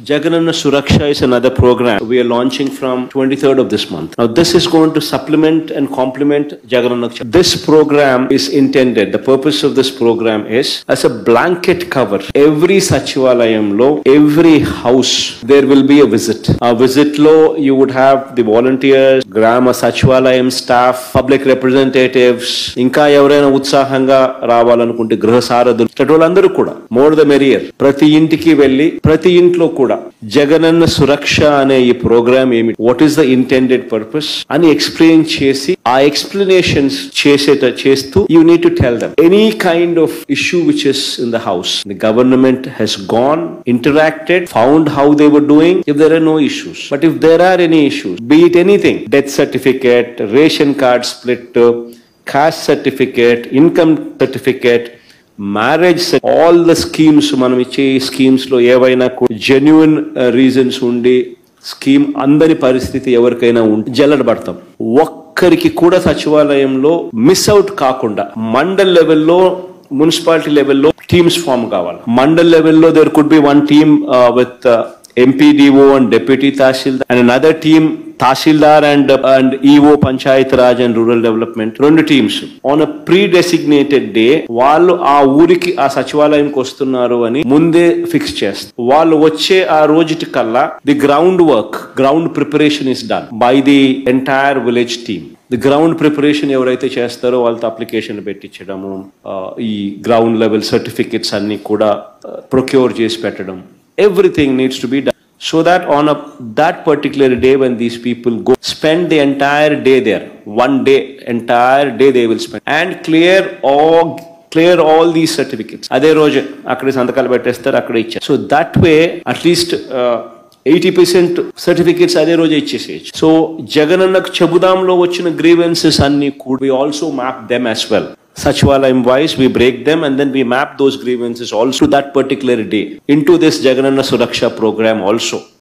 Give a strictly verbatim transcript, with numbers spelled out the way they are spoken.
Jagananna Suraksha is another program we are launching from twenty-third of this month. Now this is going to supplement and complement Jagananna. This program is intended, the purpose of this program is as a blanket cover. Every Sachivalayam lo, every house there will be a visit. A visit lo you would have the volunteers, Grama Sachivalayam staff, public representatives, inka evarena utsahanga raavalanukunte graha saradulu tattolandaru kuda more the merrier. Prati intiki velli prati intlo Jagananna Suraksha ane ee program emi, what is the intended purpose ani explain chesi, our explanations cheseta chestu, you need to tell them any kind of issue which is in the house. The government has gone, interacted, found how they were doing if there are no issues. But if there are any issues, be it anything, death certificate, ration card split, caste certificate, income certificate, marriage, all the schemes, manamiche schemes lo evaina genuine uh, reasons undi, scheme andani paristhiti evarkaina undi jalladbartam. Okkariki kuda Sachivalayamlo miss out kaakunda mandal level lo, municipality level lo teams form kavala. Mandal level lo there could be one team uh, with uh, M P D O and Deputy Tahsildar, and another team Tahsildar and uh, and E O Panchayat Raj and Rural Development. Rendu teams on a pre-designated day, వాళ్ళు ఆ ఊరికి ఆ సచివాలయంకి వస్తున్నారు అని ముందే fix చేస్తారు. వాళ్ళు వచ్చే ఆ రోజుటికల్లా the ground work, ground preparation is done by the entire village team. The ground preparation evarayithe chestaro vallu application పెట్టించడం, ఈ గ్రౌండ్ లెవెల్ సర్టిఫికెట్స్ అన్ని కూడా ప్రొక్యూర్ చేసి పెట్టడం. Everything needs to be done so that on a, that particular day when these people go, spend the entire day there, one day, entire day they will spend and clear all clear all these certificates. Adhe roju akkade santakalu pettestar akkade ichchar. So that way at least uh, eighty percent certificates adhe roju ichcheseyochu. So Jaganannaku Chabudamlo vachina grievances anni could we also map them as well. Sachivalayam wise, we break them and then we map those grievances also that particular day into this Jagananna Suraksha program also.